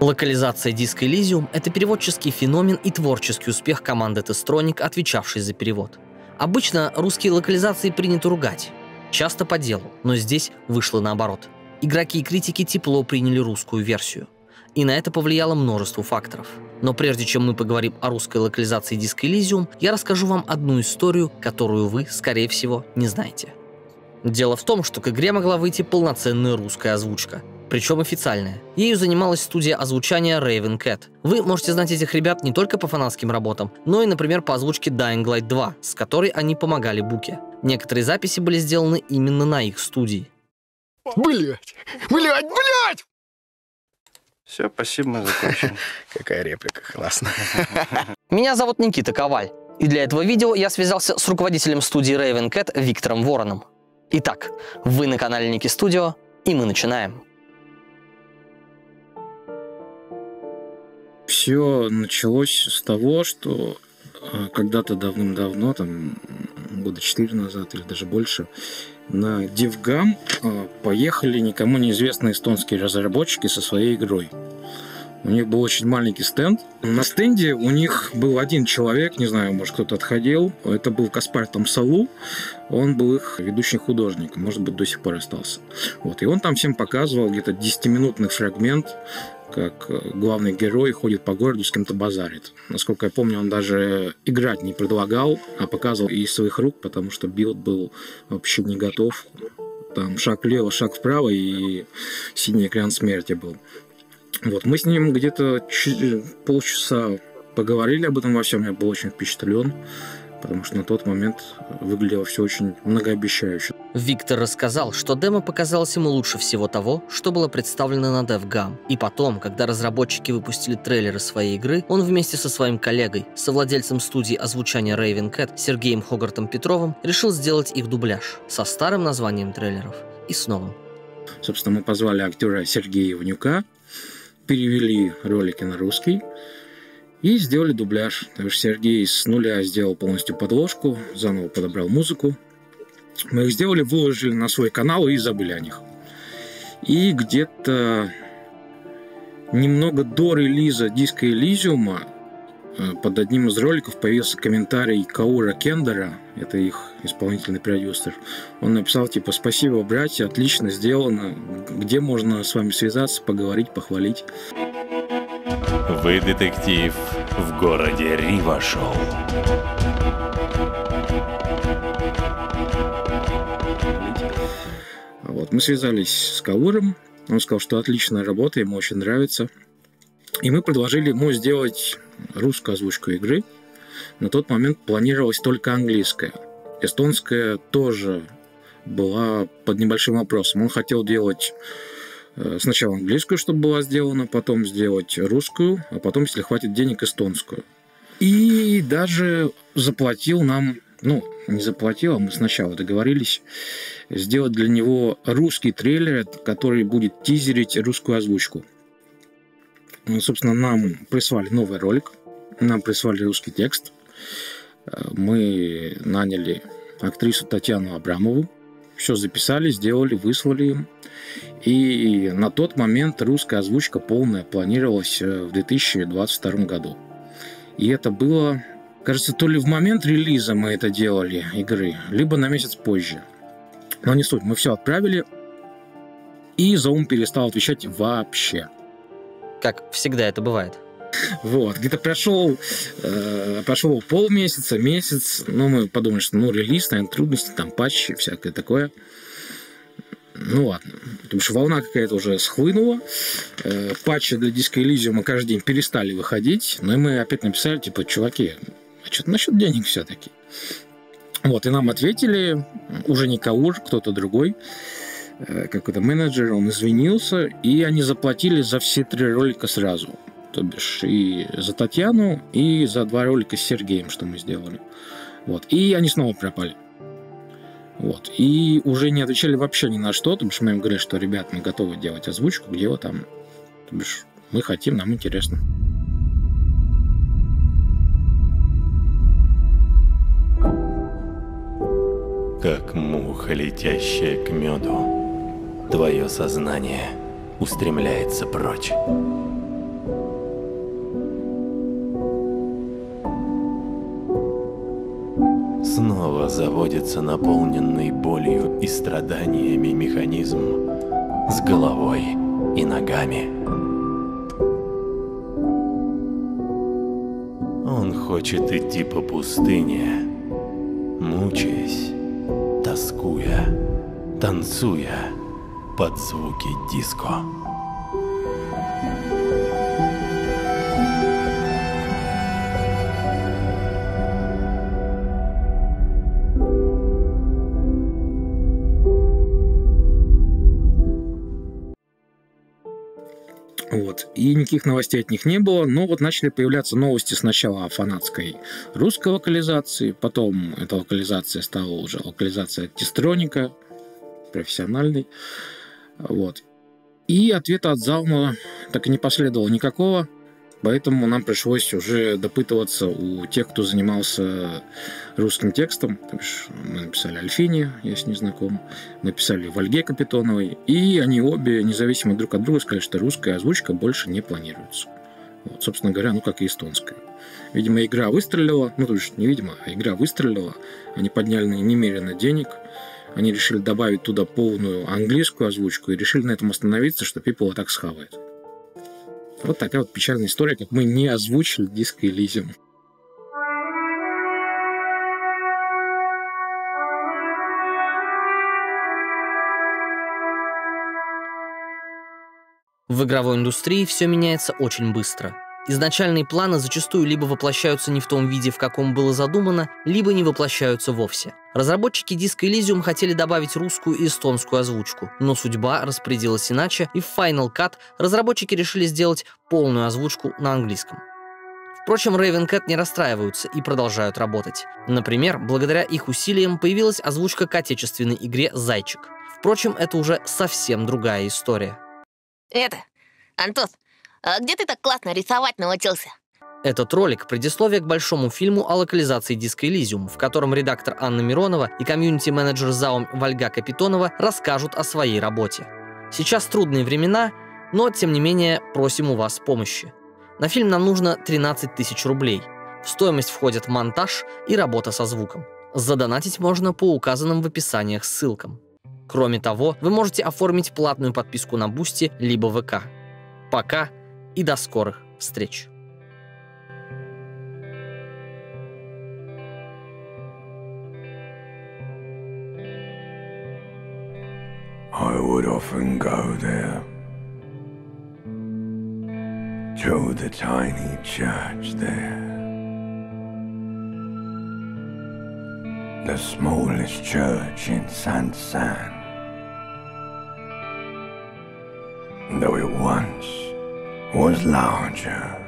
Локализация Disco Elysium — это переводческий феномен и творческий успех команды Testronic, отвечавшей за перевод. Обычно русские локализации принято ругать, часто по делу, но здесь вышло наоборот. Игроки и критики тепло приняли русскую версию. И на это повлияло множество факторов. Но прежде чем мы поговорим о русской локализации Disco Elysium, я расскажу вам одну историю, которую вы, скорее всего, не знаете. Дело в том, что к игре могла выйти полноценная русская озвучка, причем официальная. Ею занималась студия озвучания Raven Cat. Вы можете знать этих ребят не только по фанатским работам, но и, например, по озвучке Dying Light 2, с которой они помогали Буке. Некоторые записи были сделаны именно на их студии. Блять! Все, спасибо, мы закончим. Какая реплика классная. Меня зовут Никита Коваль, и для этого видео я связался с руководителем студии Raven Cat Виктором Вороном. Итак, вы на канале Ники Студио, и мы начинаем. Все началось с того, что когда-то давным-давно, там года 4 назад или даже больше, на DevGAMM поехали никому неизвестные эстонские разработчики со своей игрой. У них был очень маленький стенд. На стенде у них был один человек, не знаю, может, кто-то отходил. Это был Каспар Тамсалу. Он был их ведущим художником, может быть, до сих пор остался. Вот. И он там всем показывал где-то 10-минутный фрагмент, как главный герой ходит по городу, с кем-то базарит. Насколько я помню, он даже играть не предлагал, а показывал из своих рук, потому что билд был вообще не готов. Там шаг влево, шаг вправо, и синий экран смерти был. Вот, мы с ним где-то полчаса поговорили об этом во всем, я был очень впечатлен, потому что на тот момент выглядело все очень многообещающе. Виктор рассказал, что демо показалось ему лучше всего того, что было представлено на DevGAMM. И потом, когда разработчики выпустили трейлеры своей игры, он вместе со своим коллегой, совладельцем студии озвучания Raven Cat Сергеем Хогартом Петровым, решил сделать их дубляж со старым названием трейлеров и с новым. Собственно, мы позвали актера Сергея Ивнюка, перевели ролики на русский и сделали дубляж. Сергей с нуля сделал полностью подложку, заново подобрал музыку. Мы их сделали, выложили на свой канал и забыли о них. И где-то немного до релиза Disco Elysium под одним из роликов появился комментарий Каура Кендера, это их исполнительный продюсер. Он написал типа: «Спасибо, братья, отлично сделано. Где можно с вами связаться, поговорить, похвалить?» Вы детектив в городе Ревашоль. Вот, мы связались с Кауром. Он сказал, что отличная работа, ему очень нравится. И мы предложили ему сделать русскую озвучку игры. На тот момент планировалась только английская. Эстонская тоже была под небольшим вопросом. Он хотел делать сначала английскую, чтобы была сделана, потом сделать русскую, а потом, если хватит денег, эстонскую. И даже заплатил нам, ну, не заплатил, а мы сначала договорились сделать для него русский трейлер, который будет тизерить русскую озвучку. Собственно, нам прислали новый ролик, нам прислали русский текст. Мы наняли актрису Татьяну Абрамову, все записали, сделали, выслали им. И на тот момент русская озвучка полная планировалась в 2022 году. И это было, кажется, то ли в момент релиза мы это делали, игры, либо на месяц позже. Но не суть, мы все отправили, и Za/Um перестал отвечать вообще. Как всегда это бывает. Вот, где-то прошел полмесяца, месяц, но мы подумали, что ну релиз, наверное, трудности, там патчи, всякое такое. Ну ладно, потому что волна какая-то уже схлынула, патчи для Disco Elysium каждый день перестали выходить, но и мы опять написали, типа, чуваки, а что-то насчет денег все-таки. Вот, и нам ответили, уже не Каур, кто-то другой, какой-то менеджер, он извинился, и они заплатили за все 3 ролика сразу. То бишь и за Татьяну, и за 2 ролика с Сергеем, что мы сделали. Вот. И они снова пропали. Вот. И уже не отвечали вообще ни на что, потому что мы им говорили, что, ребят, мы готовы делать озвучку, где вы там, то бишь мы хотим, нам интересно. Как муха, летящая к меду, твое сознание устремляется прочь. снова заводится наполненный болью и страданиями механизм с головой и ногами. Он хочет идти по пустыне, мучаясь, тоскуя, танцуя под звуки диско. Вот. И никаких новостей от них не было, но вот начали появляться новости сначала о фанатской русской локализации, потом эта локализация стала уже локализация Тестроника, профессиональной. Вот. И ответа от Za/Um так и не последовало никакого, поэтому нам пришлось уже допытываться у тех, кто занимался русским текстом. То есть мы написали Альфине, я с ней знаком, мы написали Вальге Капитоновой, и они обе, независимо друг от друга, сказали, что русская озвучка больше не планируется. Вот, собственно говоря, ну как и эстонская. Видимо, игра выстрелила, ну то есть не видимо, а игра выстрелила, они подняли немерено денег, они решили добавить туда полную английскую озвучку и решили на этом остановиться, что people так схавает. Вот такая вот печальная история, как мы не озвучили Disco Elysium. В игровой индустрии все меняется очень быстро. Изначальные планы зачастую либо воплощаются не в том виде, в каком было задумано, либо не воплощаются вовсе. Разработчики Disco Elysium хотели добавить русскую и эстонскую озвучку, но судьба распорядилась иначе, и в Final Cut разработчики решили сделать полную озвучку на английском. Впрочем, Raven Cat не расстраиваются и продолжают работать. Например, благодаря их усилиям появилась озвучка к отечественной игре «Зайчик». Впрочем, это уже совсем другая история. Это, Антос, а где ты так классно рисовать научился? Этот ролик – предисловие к большому фильму о локализации Disco Elysium, в котором редактор Анна Миронова и комьюнити-менеджер Za/Um Вальга Капитонова расскажут о своей работе. Сейчас трудные времена, но, тем не менее, просим у вас помощи. На фильм нам нужно 13 000 рублей. В стоимость входят монтаж и работа со звуком. Задонатить можно по указанным в описаниях ссылкам. Кроме того, вы можете оформить платную подписку на Boosty либо ВК. Пока и до скорых встреч! I would often go there, to the tiny church there, the smallest church in Sansan, though it once was larger.